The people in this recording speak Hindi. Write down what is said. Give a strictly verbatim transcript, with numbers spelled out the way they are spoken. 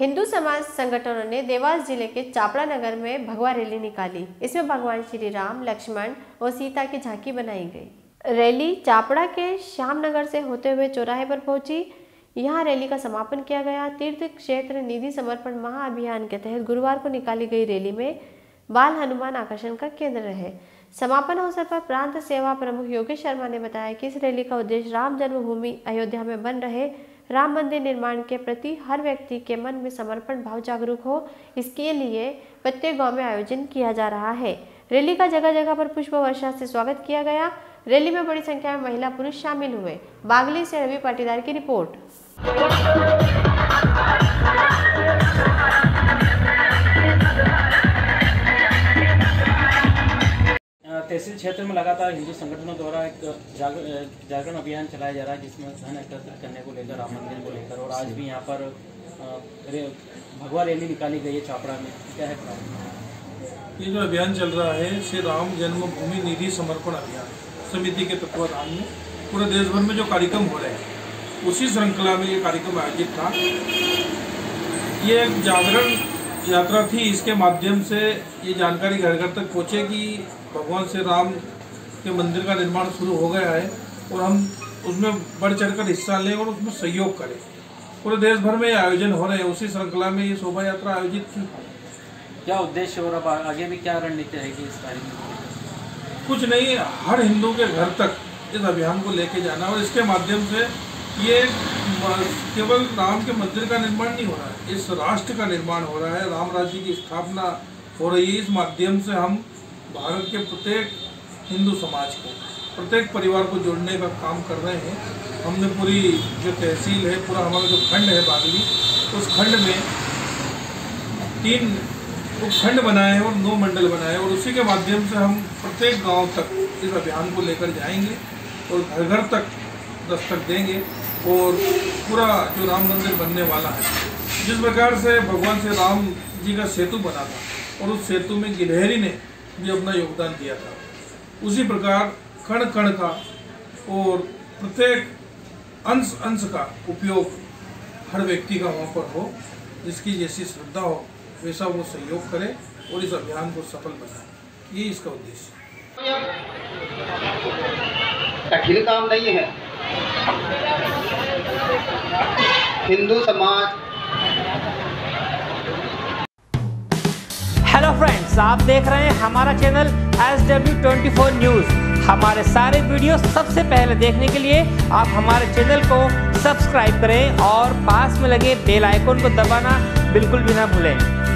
हिंदू समाज संगठनों ने देवास जिले के चापड़ा नगर में भगवा रैली निकाली। इसमें भगवान श्री राम, लक्ष्मण और सीता की झांकी बनाई गई। रैली चापड़ा के श्याम नगर से होते हुए चौराहे पर पहुंची। यहां रैली का समापन किया गया। तीर्थ क्षेत्र निधि समर्पण महाअभियान के तहत गुरुवार को निकाली गई रैली में बाल हनुमान आकर्षण का केंद्र रहे। समापन अवसर पर प्रांत सेवा प्रमुख योगेश शर्मा ने बताया कि इस रैली का उद्देश्य राम जन्मभूमि अयोध्या में बन रहे राम मंदिर निर्माण के प्रति हर व्यक्ति के मन में समर्पण भाव जागरूक हो, इसके लिए प्रत्येक गांव में आयोजन किया जा रहा है। रैली का जगह जगह पर पुष्प वर्षा से स्वागत किया गया। रैली में बड़ी संख्या में महिला पुरुष शामिल हुए। बागली से रवि पाटीदार की रिपोर्ट। तहसील क्षेत्र में लगातार हिंदू संगठनों द्वारा एक जागरण अभियान चलाया जा रहा है, जिसमें धन एकत्र करने को लेकर, राम मंदिर को लेकर, और आज भी यहाँ पर भगवा रैली निकाली गई है चापड़ा में। क्या है ये जो अभियान चल रहा है? श्री राम जन्मभूमि निधि समर्पण अभियान समिति के तत्वाधान में पूरे देश भर में जो कार्यक्रम हो रहे हैं, उसी श्रृंखला में ये कार्यक्रम आयोजित था। ये एक जागरण यात्रा थी। इसके माध्यम से ये जानकारी घर घर तक पहुँचे कि भगवान श्री राम के मंदिर का निर्माण शुरू हो गया है और हम उसमें बढ़ चढ़कर हिस्सा लें और उसमें सहयोग करें। पूरे देश भर में आयोजन हो रहे हैं, उसी श्रृंखला में ये शोभा यात्रा आयोजित की। क्या उद्देश्य और अब आगे भी क्या रणनीति रहेगी इस बारे में? कुछ नहीं, हर हिंदू के घर तक इस अभियान को लेके जाना और इसके माध्यम से ये केवल राम के मंदिर का निर्माण नहीं हो रहा है, इस राष्ट्र का निर्माण हो रहा है, राम राज्य की स्थापना हो रही है। इस माध्यम से हम भारत के प्रत्येक हिंदू समाज को, प्रत्येक परिवार को जोड़ने का काम कर रहे हैं। हमने पूरी जो तहसील है, पूरा हमारा जो खंड है बागली, उस खंड में तीन उपखंड बनाए हैं और नौ मंडल बनाए हैं, और उसी के माध्यम से हम प्रत्येक गाँव तक इस अभियान को लेकर जाएंगे और घर घर तक दस्तक देंगे। और पूरा जो राम मंदिर बनने वाला है, जिस प्रकार से भगवान श्री राम जी का सेतु बना था और उस सेतु में गिलहरी ने भी अपना योगदान दिया था, उसी प्रकार कण कण का और प्रत्येक अंश अंश का उपयोग हर व्यक्ति का वहाँ पर हो, जिसकी जैसी श्रद्धा हो वैसा वो सहयोग करे और इस अभियान को सफल बनाए। ये इसका उद्देश्य। कठिन काम नहीं है। हिंदू समाज। हेलो फ्रेंड्स, आप देख रहे हैं हमारा channel S W twenty four news. हमारे सारे वीडियो सबसे पहले देखने के लिए आप हमारे चैनल को सब्सक्राइब करें और पास में लगे बेल आइकन को दबाना बिल्कुल भी ना भूलें।